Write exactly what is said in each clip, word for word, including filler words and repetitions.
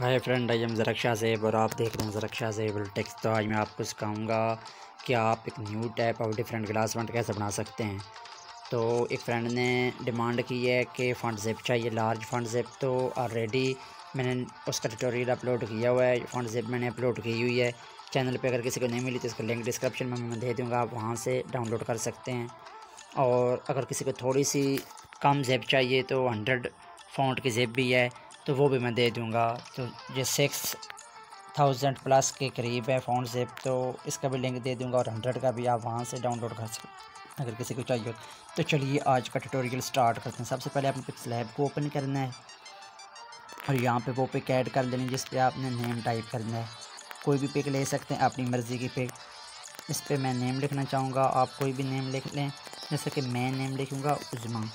Hi friend, I am ज़रक्षा ज़ेब और आप देख रहे हैं ज़रक्षा ज़ेब टेक्स। तो आज मैं आपको सिखाऊंगा कि आप एक new type of different class fund कैसे बना सकते हैं। तो एक फ्रेंड ने डिमांड की है कि फ़ंड ज़ेब चाहिए, लार्ज फ़ंड ज़ेब। तो ऑलरेडी मैंने उसका ट्यूटोरियल अपलोड किया हुआ है, फ़ंड ज़ेब मैंने अपलोड की हुई है चैनल पर। अगर किसी को नहीं मिली तो इसका लिंक डिस्क्रिप्शन में मैं दे दूँगा, आप वहाँ से डाउनलोड कर सकते हैं। और अगर किसी को थोड़ी सी कम ज़ेब चाहिए तो हंड्रेड फॉन्ट की ज़ेब भी है, तो वो भी मैं दे दूंगा। तो ये सिक्स थाउजेंड प्लस के करीब है फ़ॉन्ट ज़ेब, तो इसका भी लिंक दे दूंगा और हंड्रेड का भी आप वहां से डाउनलोड कर सकते अगर किसी को चाहिए। तो चलिए आज का ट्यूटोरियल स्टार्ट करते हैं। सबसे पहले आपने पिक्सलैब को ओपन करना है और यहाँ पे वो पिक ऐड कर लेनी जिस पर आपने नेम टाइप करना है। कोई भी पिक ले सकते हैं, अपनी मर्ज़ी की पिक। इस पर मैं नेम लिखना चाहूँगा, आप कोई भी नेम लिख लें, जैसे कि मैं नेम लिखूँगा उजमा।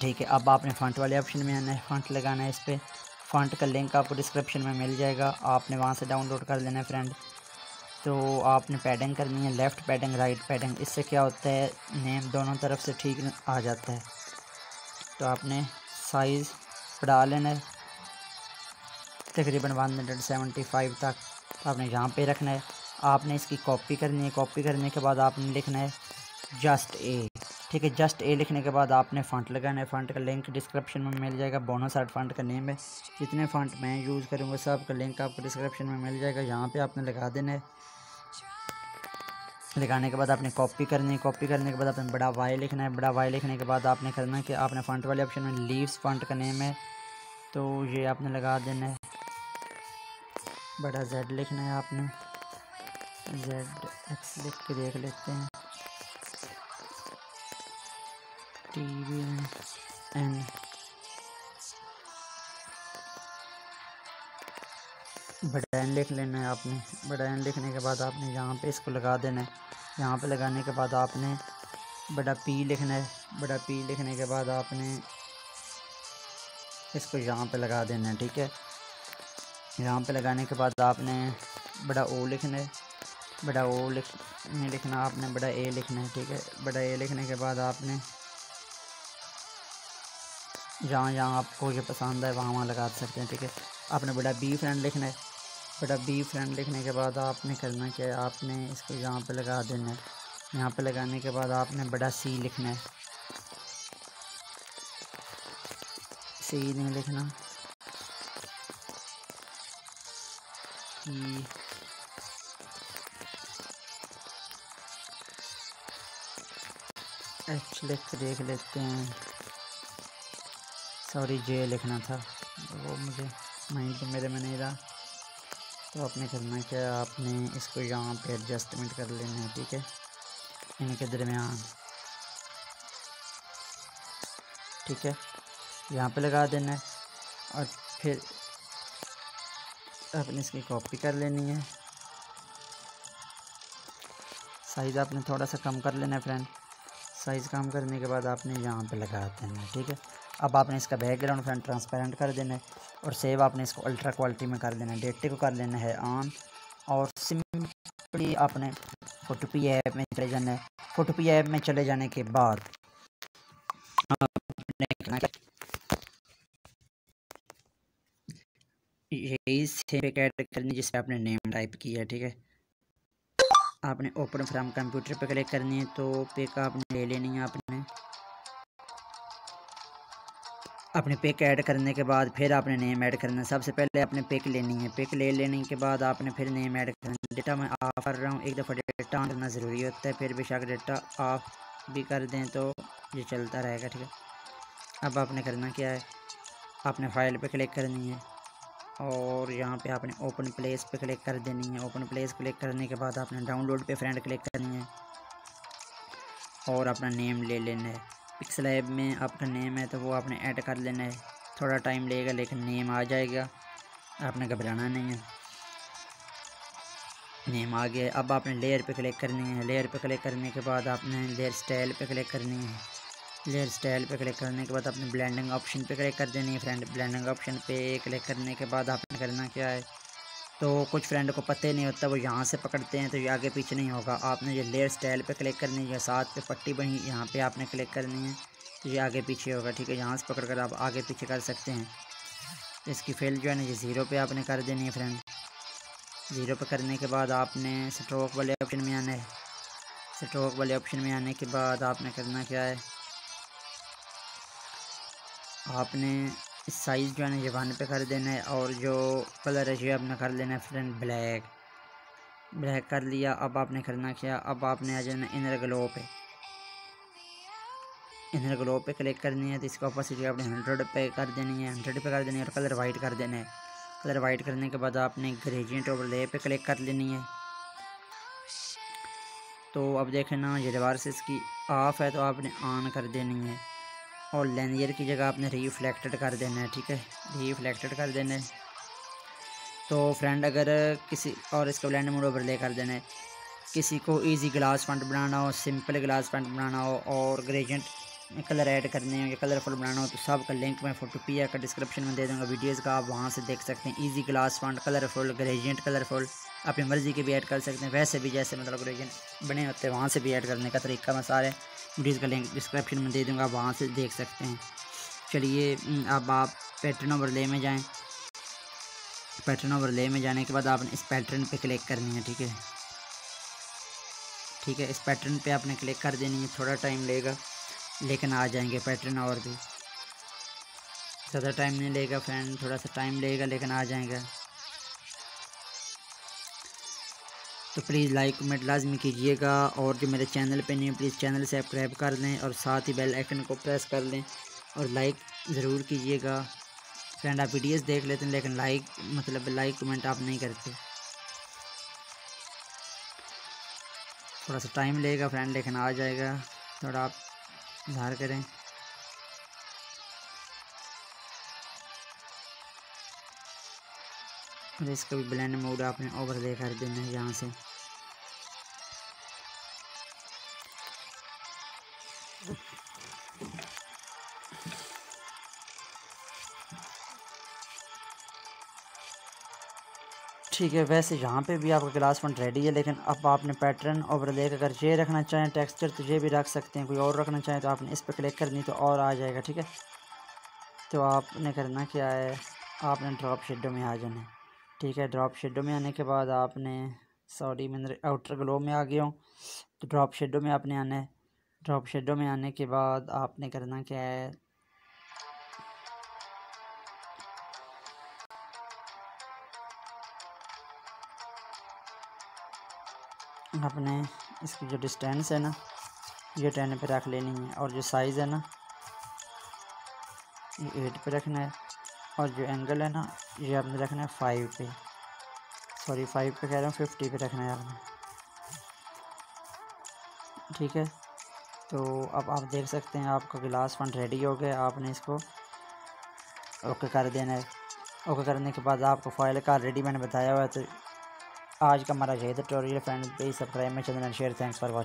ठीक है, अब आपने फ़ॉन्ट वाले ऑप्शन में आना है, फ़ॉन्ट लगाना है इस पर। फ़ॉन्ट का लिंक आपको डिस्क्रिप्शन में मिल जाएगा, आपने वहाँ से डाउनलोड कर लेना है फ्रेंड। तो आपने पैडिंग करनी है, लेफ़्ट पैडिंग, राइट पैडिंग। इससे क्या होता है, नेम दोनों तरफ से ठीक आ जाता है। तो आपने साइज़ बढ़ा लेना है तकरीबन वन हंड्रेड सेवेंटी फाइव तक, आपने यहाँ पर रखना है। आपने इसकी कॉपी करनी है, कॉपी करने के बाद आपने लिखना है जस्ट ए। ठीक है, जस्ट ए लिखने के बाद आपने फ़ॉन्ट लगाना है। फ़ॉन्ट का लिंक डिस्क्रिप्शन में मिल जाएगा, बोनस आर्ट फ़ॉन्ट का नेम है। जितने फ़ॉन्ट मैं यूज़ करूँगा सब का लिंक आपको डिस्क्रिप्शन में मिल जाएगा, यहाँ पे आपने लगा देना है। लगाने के बाद आपने कॉपी करनी है, कॉपी करने के बाद आपने बड़ा वाई लिखना है। बड़ा वाई लिखने के बाद आपने करना है कि आपने फ़ॉन्ट वाले ऑप्शन में लीव्स फ़ॉन्ट का नेम है, तो ये आपने लगा देना है। बड़ा जेड लिखना है, आपने जेड एक्स लिख के देख लेते हैं, टी वी एन। बड़ा एन लिख लेना है आपने। बड़ा एन लिखने के बाद आपने यहाँ पे इसको लगा देना है। यहाँ पे लगाने के बाद आपने बड़ा पी लिखना है। बड़ा पी लिखने के बाद आपने इसको यहाँ पे लगा देना है। ठीक है, यहाँ पे लगाने के बाद आपने बड़ा ओ लिखना है। बड़ा ओ लिख नहीं लिखना, आपने बड़ा ए लिखना है। ठीक है, बड़ा ए लिखने के बाद आपने जहाँ जहाँ आपको जो पसंद है वहाँ वहाँ लगा सकते हैं। ठीक है, आपने बड़ा बी फ्रेंड लिखना है। बड़ा बी फ्रेंड लिखने के बाद आपने करना क्या है, आपने इसको यहाँ पे लगा देना है। यहाँ पे लगाने के बाद आपने बड़ा सी लिखना है, सी नहीं लिखना, ई एच लिख के देख लेते हैं, सॉरी जे लिखना था, वो मुझे माइंड मेरे में नहीं रहा। तो आपने करना क्या है, आपने इसको यहाँ पे एडजस्टमेंट कर लेना है। ठीक है, इनके दरमियान। ठीक है, यहाँ पे लगा देना है और फिर आपने इसकी कॉपी कर लेनी है। साइज़ आपने थोड़ा सा कम कर लेना है फ्रेंड। साइज़ कम करने के बाद आपने यहाँ पे लगा देना है। ठीक है, अब आपने इसका बैकग्राउंड फ्रेंड ट्रांसपेरेंट कर देना है और सेव आपने इसको अल्ट्रा क्वालिटी में कर देना है। डेटे को कर लेना है ऑन और सिंपली आपने फोटोपिया ऐप में चले जाना है। फोटोपिया ऐप में चले जाने के बाद यही से ऐड करनी जिससे आपने नेम टाइप किया है। ठीक है, आपने ओपन फ्रॉम कंप्यूटर पे क्लिक करनी है, तो पिक आपने ले लेनी है। आपने अपने पिक ऐड करने के बाद फिर आपने नेम ऐड करना है। सबसे पहले आपने पिक लेनी है, पिक ले लेने के बाद आपने फिर नेम ऐड करना है। डेटा मैं ऑफ कर रहा हूँ, एक दफ़ा डेटा ऑन करना ज़रूरी होता है, फिर बेशक डेटा ऑफ भी कर दें तो ये चलता रहेगा। ठीक है, अब आपने करना क्या है, आपने फाइल पे क्लिक करनी है और यहाँ पे आपने ओपन प्लेस पे क्लिक कर देनी है। ओपन प्लेस क्लिक करने के बाद आपने डाउनलोड पे फ्रेंड क्लिक करनी है और अपना नेम ले लेना है। पिक्सल ऐप में आपका नेम है तो वो आपने ऐड कर लेना है, थोड़ा टाइम लगेगा लेकिन नेम आ जाएगा, आपने घबराना नहीं है। नेम आ गया, अब आपने लेयर पे क्लिक करनी है। लेयर पे क्लिक करने के बाद आपने लेयर स्टाइल पे क्लिक करनी है। लेयर स्टाइल पे क्लिक करने के बाद आपने ब्लेंडिंग ऑप्शन पे क्लिक कर देनी है फ्रेंड। ब्लेंडिंग ऑप्शन पे क्लिक करने के बाद आपने करना क्या है, तो कुछ फ्रेंड को पता नहीं होता, वो यहाँ से पकड़ते हैं तो ये आगे पीछे नहीं होगा। आपने ये लेयर स्टाइल पे क्लिक करनी है, साथ पे पट्टी बनी यहाँ पे आपने क्लिक करनी है, ये आगे पीछे होगा। ठीक है, यहाँ से पकड़ कर आप आगे पीछे कर सकते हैं। तो इसकी फील्ड जो है ना ये ज़ीरो पे आपने कर देनी है फ्रेंड। ज़ीरो पे करने के बाद आपने स्ट्रोक वाले ऑप्शन में आना है। स्ट्रोक वाले ऑप्शन में आने के बाद आपने करना क्या है, आपने साइज़ जो है ना ये वन पे कर देना है और जो कलर है ये आपने कर लेना है फ्रेंड ब्लैक। ब्लैक कर लिया। अब आपने करना क्या, अब आपने आ जाना इनर ग्लो पे। इनर ग्लो पे क्लिक करनी है तो इसका ऑपोसिटी आपने हंड्रेड पे कर देनी है। हंड्रेड पे कर देनी है और कलर वाइट कर देना है। कलर वाइट करने के बाद आपने ग्रेडियंट ओवरले पे क्लिक कर लेनी है। तो अब देखें ना ये रिवर्स इसकी ऑफ है तो आपने ऑन कर देनी है और लेनियर की जगह आपने रिफ्लेक्टेड कर देना है। ठीक है, रिफ्लेक्टेड कर देना है। तो फ्रेंड अगर किसी और इसका ब्लेंड मोड ओवरले कर देना है, किसी को इजी ग्लास फॉन्ट बनाना हो, सिंपल ग्लास फॉन्ट बनाना हो और ग्रेडियंट कलर ऐड करने हो या कलरफुल बनाना हो तो सब का लिंक मैं फोटोपिया का डिस्क्रिप्शन में दे दूंगा वीडियोस का, आप वहां से देख सकते हैं। Easy glass font, colourful, gradient colourful अपनी मर्ज़ी के भी ऐड कर सकते हैं, वैसे भी जैसे मतलब ग्रेडियंट बने होते हैं वहां से भी ऐड करने का तरीका मैं सारे वीडियोज़ का लिंक डिस्क्रिप्शन में दे दूँगा, वहाँ से देख सकते हैं। चलिए अब आप पैटर्न ओवरले में जाएँ। पैटर्न ओवरले में जाने के बाद आपने इस पैटर्न पर क्लिक करनी है। ठीक है, ठीक है, इस पैटर्न पर आपने क्लिक कर देनी है। थोड़ा टाइम लेगा लेकिन आ जाएंगे पैटर्न, और भी ज़्यादा टाइम नहीं लेगा फ्रेंड, थोड़ा सा टाइम लेगा लेकिन आ जाएगा। तो प्लीज़ लाइक कमेंट लाजमी कीजिएगा और जो मेरे चैनल पे नहीं है प्लीज़ चैनल सब्सक्राइब कर लें और साथ ही बेल आइकन को प्रेस कर लें और लाइक ज़रूर कीजिएगा। फ्रेंड आप वीडियोस देख लेते हैं लेकिन लाइक मतलब लाइक कमेंट आप नहीं करते। थोड़ा सा टाइम लेगा फ्रेंड लेकिन आ जाएगा, थोड़ा आप इंतज़ार करें। और इसका भी ब्लेंड मोड आपने ओवरले कर देना है यहाँ से। ठीक है, वैसे यहाँ पे भी आपका ग्लास फॉन्ट रेडी है लेकिन अब आपने पैटर्न ओवरले कर ये रखना चाहें, टेक्सचर तो ये भी रख सकते हैं, कोई और रखना चाहें तो आपने इस पर क्लिक करनी तो और आ जाएगा। ठीक है, तो आपने करना क्या है, आपने ड्रॉप शेडो में आ जाना है। ठीक है, ड्रॉप शेडो में आने के बाद आपने सॉरी मैं आउटर ग्लो में आ गया हूँ, तो ड्रॉप शेडो में आपने आना है। ड्रॉप शेडो में आने के बाद आपने करना क्या है, आपने इसकी जो डिस्टेंस है ना ये टेन पे रख लेनी है और जो साइज़ है ना ये एट पे रखना है और जो एंगल है ना ये आपने रखना है फाइव पे, सॉरी फाइव पे कह रहा हूँ फिफ्टी पे रखना है आपने। ठीक है, तो अब आप देख सकते हैं आपका ग्लास फॉन्ट रेडी हो गया। आपने इसको ओके कर देना है। ओके करने के बाद आपको फाइल का रेडी मैंने बताया हुआ है। तो आज का हमारा यही tutorial friend, please subscribe my channel and share. Thanks for watching.